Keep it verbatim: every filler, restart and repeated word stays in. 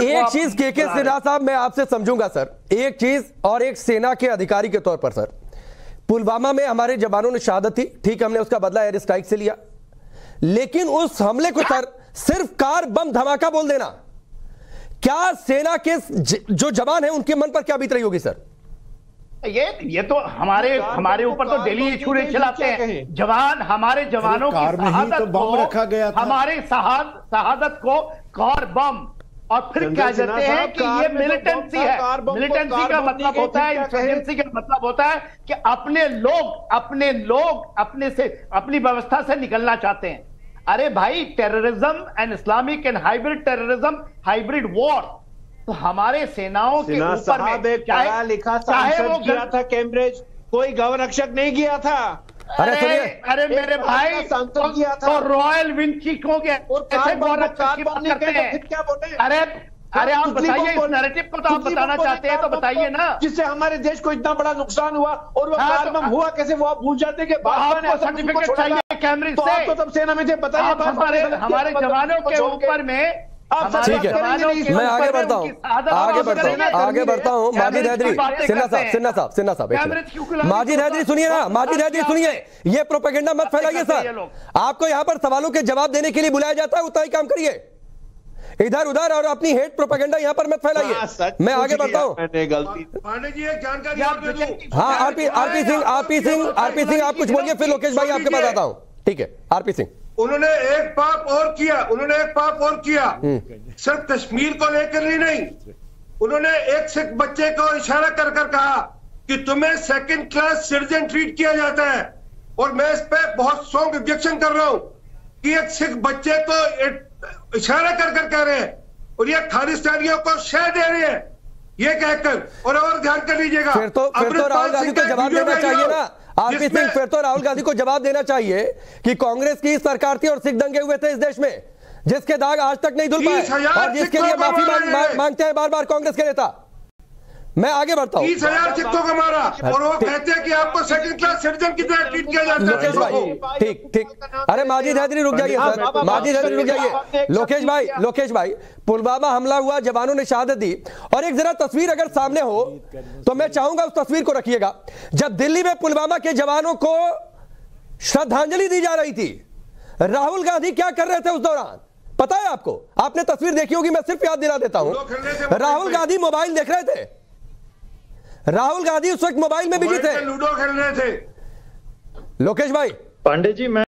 एक चीज के के सिन्हा साहब मैं आपसे समझूंगा सर, एक चीज और एक सेना के अधिकारी के तौर पर सर, पुलवामा में हमारे जवानों ने शहादत थी, ठीक, हमने उसका बदला एयर स्ट्राइक से लिया, लेकिन उस हमले को सर सिर्फ कार बम धमाका बोल देना, क्या सेना के जो जवान है उनके मन पर क्या बीत रही होगी सर? ये ये तो हमारे हमारे ऊपर तो डेली ये छुरे चलाते हैं जवान, हमारे जवानों की शहादत तो बम रखा गया था, हमारे शहादत को कार बम, और फिर क्या कहते हैं कि ये मिलिटेंसी है। मिलिटेंसी का मतलब होता है, इंसर्जेंसी का मतलब होता है कि अपने लोग अपने लोग अपने से अपनी व्यवस्था से निकलना चाहते हैं। अरे भाई, terrorism and Islamic and hybrid terrorism, hybrid war, तो हमारे सेनाओं के ऊपर में चाहे लिखा चाहे वो किया था कैम्ब्रिज, कोई गौरक्षक नहीं किया था। अरे अरे मेरे भाई, तो रॉयल विंची को ऐसे गौरक्षक करते हैं। अरे अरे आप बताइए इस नैरेटिव को, तो आप बताना चाहते हैं तो बताइए ना, जिससे हमारे देश को इतना बड़ा नुकसान हुआ, और वो कार बम हुआ कैसे वो आप भूल जाते हैं। आपको सर्टिफिकेट चाहिए कैम्ब्रिज से, तो तब सेना में बताइए हमारे जवानों के ऊपर में। ठीक है, मैं आगे बढ़ता हूँ आगे बढ़ता हूँ आगे बढ़ता हूँ माजिद हैदरी, सिन्हा साहब सिन्हा साहब सिन्हा साहब माजिद हैदरी सुनिए ना, माजिद हैदरी सुनिए, ये प्रोपेगेंडा मत फैलाइए सर। आपको यहाँ पर सवालों के जवाब देने के लिए बुलाया जाता है, उतना ही काम करिए, इधर उधर और अपनी हेट प्रोपेगेंडा यहाँ पर मत फैलाइए। मैं आगे बढ़ता हूँ। हाँ, RP RP Singh RP Singh RP Singh आप कुछ बोलिए, फिर लोकेश भाई आपके पास आता हूँ। ठीक है, आरपी सिंह, उन्होंने एक पाप और किया, उन्होंने एक पाप और किया, सिर्फ कश्मीर को लेकर ही नहीं, उन्होंने एक सिख बच्चे को इशारा कर कर कहा कि तुम्हें सेकंड क्लास सिटीजन ट्रीट किया जाता है। और मैं इस पे बहुत स्ट्रॉन्ग ऑब्जेक्शन कर रहा हूं कि एक सिख बच्चे को इशारा कर कर कह रहे हैं, और ये खालिस्तानियों को शह दे रहे हैं, ये कहकर। और और ध्यान कर लीजिएगा, फिर तो फिर तो राहुल गांधी को जवाब देना चाहिए ना, आरपी सिंह, फिर तो राहुल गांधी को जवाब देना चाहिए कि कांग्रेस की सरकार थी और सिख दंगे हुए थे इस देश में, जिसके दाग आज तक नहीं धुल पाए, और जिसके लिए माफी मांग, मांग, मांगते हैं बार बार कांग्रेस के नेता। मैं आगे बढ़ता हूँ। तीस हजार सिखों को मारा, और वो कहते हैं कि आपको सेकंड क्लास सिटीजन की तरह ट्रीट किया जाता है। ठीक ठीक, अरे माजिद हैदरी रुक जाइए सर, माजिद हैदरी रुक जाइए। लोकेश भाई लोकेश भाई पुलवामा हमला हुआ, जवानों ने शहादत दी, और एक जरा तस्वीर अगर सामने हो तो मैं चाहूंगा उस तस्वीर को रखिएगा, जब दिल्ली में पुलवामा के जवानों को श्रद्धांजलि दी जा रही थी, राहुल गांधी क्या कर रहे थे उस दौरान, पता है आपको? आपने तस्वीर देखी होगी, मैं सिर्फ याद दिला देता हूँ। राहुल गांधी मोबाइल देख रहे थे, राहुल गांधी उस वक्त मोबाइल में बिजी थे, लूडो खेल रहे थे। लोकेश भाई पांडे जी, मैं